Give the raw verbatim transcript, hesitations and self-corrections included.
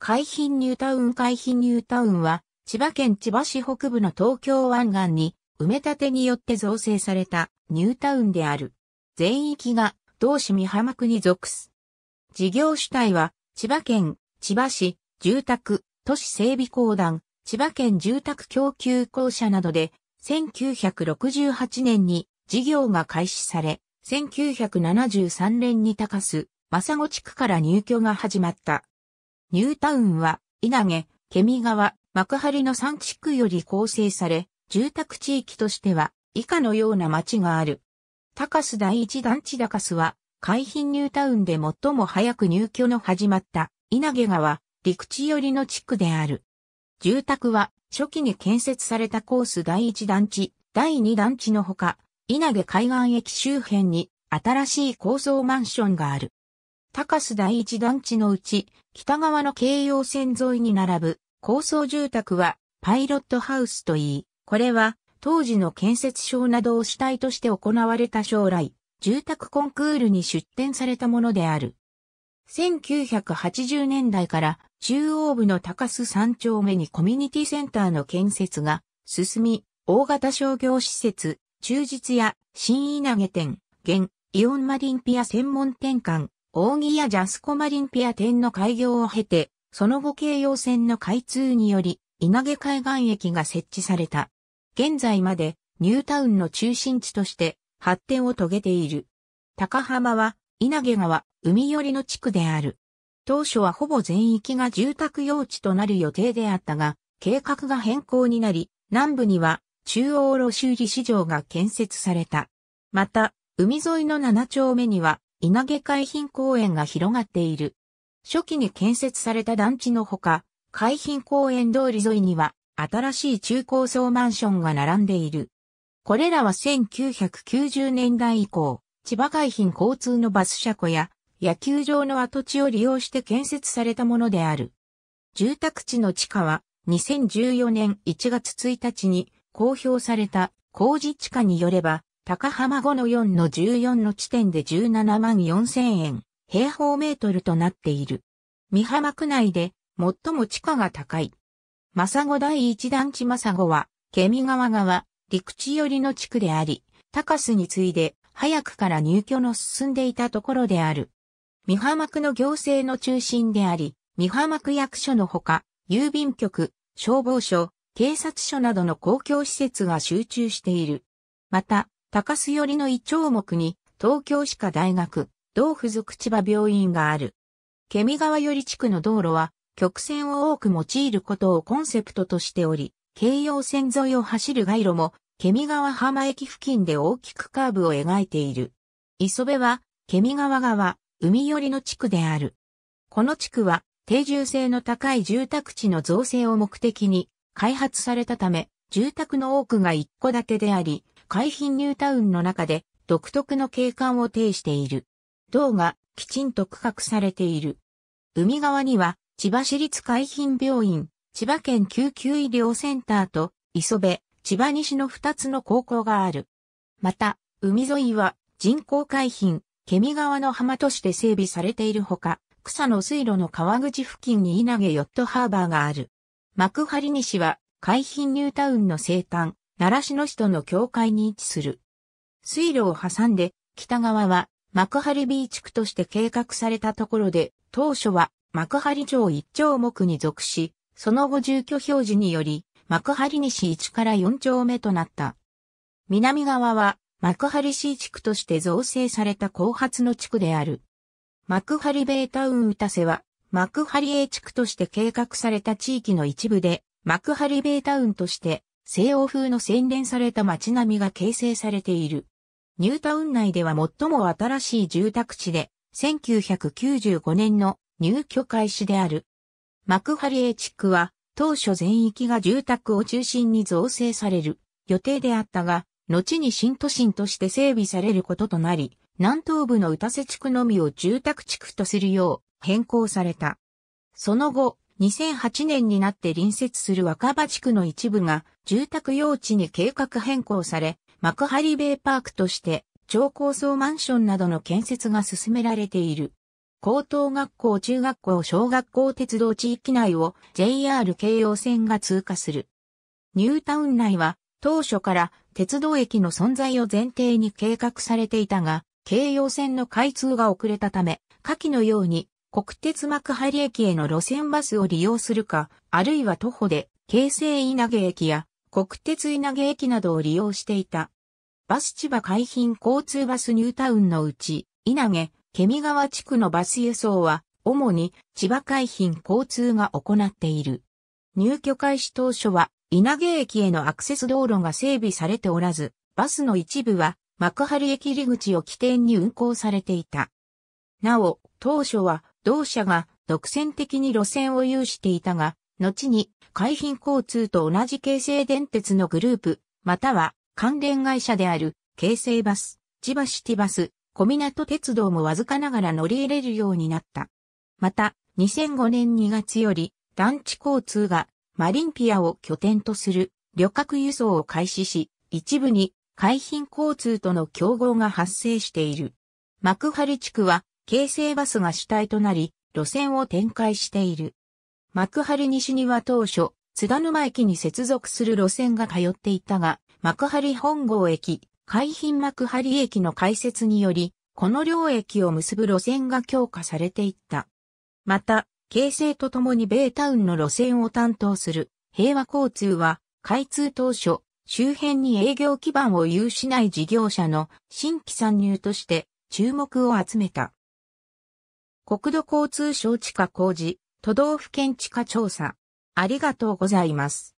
海浜ニュータウン海浜ニュータウンは、千葉県千葉市北部の東京湾岸に、埋め立てによって造成されたニュータウンである。全域が同市美浜区に属す。事業主体は、千葉県、千葉市、住宅、都市整備公団、千葉県住宅供給公社などで、せんきゅうひゃくろくじゅうはちねんに事業が開始され、せんきゅうひゃくななじゅうさんねんに高須、真砂地区から入居が始まった。ニュータウンは、稲毛、毛見川、幕張のさん地区より構成され、住宅地域としては、以下のような町がある。高須第一団地高須は、海浜ニュータウンで最も早く入居の始まった、稲毛川、陸地寄りの地区である。住宅は、初期に建設された高須第一団地、第二団地のほか、稲毛海岸駅周辺に、新しい高層マンションがある。高須第一団地のうち、北側の京葉線沿いに並ぶ高層住宅はパイロットハウスといい、これは当時の建設省などを主体として行われた将来、住宅コンクールに出展されたものである。せんきゅうひゃくはちじゅうねんだいから中央部の高須さん丁目にコミュニティセンターの建設が進み、大型商業施設、中日屋、新稲毛店、現、イオンマリンピア専門店館、扇屋ジャスコマリンピア店の開業を経て、その後京葉線の開通により、稲毛海岸駅が設置された。現在までニュータウンの中心地として発展を遂げている。高浜は稲毛川海寄りの地区である。当初はほぼ全域が住宅用地となる予定であったが、計画が変更になり、南部には中央卸売市場が建設された。また、海沿いのなな丁目には、稲毛海浜公園が広がっている。初期に建設された団地のほか、海浜公園通り沿いには新しい中高層マンションが並んでいる。これらはせんきゅうひゃくきゅうじゅうねんだい以降、千葉海浜交通のバス車庫や野球場の跡地を利用して建設されたものである。住宅地の地価はにせんじゅうよねんいちがつついたちに公表された公示地価によれば、高浜 ごのよんのじゅうよん の地点でじゅうななまんよんせんえん、平方メートルとなっている。美浜区内で最も地価が高い。真砂第一団地真砂は、毛見川側、陸地寄りの地区であり、高須に次いで早くから入居の進んでいたところである。美浜区の行政の中心であり、美浜区役所のほか、郵便局、消防署、警察署などの公共施設が集中している。また、高須寄りのイチョウ目に東京歯科大学、同附属千葉病院がある。毛見川寄り地区の道路は曲線を多く用いることをコンセプトとしており、京葉線沿いを走る街路も毛見川浜駅付近で大きくカーブを描いている。磯部は毛見川側、海寄りの地区である。この地区は定住性の高い住宅地の造成を目的に開発されたため、住宅の多くが一戸建てであり、海浜ニュータウンの中で独特の景観を呈している。道がきちんと区画されている。海側には千葉市立海浜病院、千葉県救急医療センターと磯部、千葉西のふたつの高校がある。また、海沿いは人工海浜、毛見川の浜として整備されているほか、草の水路の川口付近に稲毛ヨットハーバーがある。幕張西は海浜ニュータウンの西端。習志野市との境界に位置する。水路を挟んで、北側は幕張 B 地区として計画されたところで、当初は幕張町いち丁目に属し、その後住居表示により、幕張西いちからよん丁目となった。南側は幕張 C 地区として造成された後発の地区である。幕張ベイタウン歌瀬は、幕張 A 地区として計画された地域の一部で、幕張ベイタウンとして、西欧風の洗練された街並みが形成されている。ニュータウン内では最も新しい住宅地で、せんきゅうひゃくきゅうじゅうごねんの入居開始である。幕張 A 地区は、当初全域が住宅を中心に造成される予定であったが、後に新都心として整備されることとなり、南東部の歌瀬地区のみを住宅地区とするよう変更された。その後、にせんはちねんになって隣接する若葉地区の一部が住宅用地に計画変更され、幕張ベイパークとして超高層マンションなどの建設が進められている。高等学校、中学校、小学校、鉄道地域内を ジェイアール 京葉線が通過する。ニュータウン内は当初から鉄道駅の存在を前提に計画されていたが、京葉線の開通が遅れたため、下記のように国鉄幕張駅への路線バスを利用するか、あるいは徒歩で京成稲毛駅や国鉄稲毛駅などを利用していた。バス千葉海浜交通バスニュータウンのうち、稲毛、ケミ川地区のバス輸送は、主に千葉海浜交通が行っている。入居開始当初は、稲毛駅へのアクセス道路が整備されておらず、バスの一部は幕張駅入り口を起点に運行されていた。なお、当初は同社が独占的に路線を有していたが、後に海浜交通と同じ京成電鉄のグループ、または関連会社である京成バス、千葉シティバス、小湊鉄道もわずかながら乗り入れるようになった。また、にせんごねんにがつより団地交通がマリンピアを拠点とする旅客輸送を開始し、一部に海浜交通との競合が発生している。幕張地区は京成バスが主体となり、路線を展開している。幕張西には当初、津田沼駅に接続する路線が通っていたが、幕張本郷駅、海浜幕張駅の開設により、この両駅を結ぶ路線が強化されていった。また、京成とともにベイタウンの路線を担当する平和交通は開通当初周辺に営業基盤を有しない事業者の新規参入として注目を集めた。国土交通省地価公示、都道府県地価調査。ありがとうございます。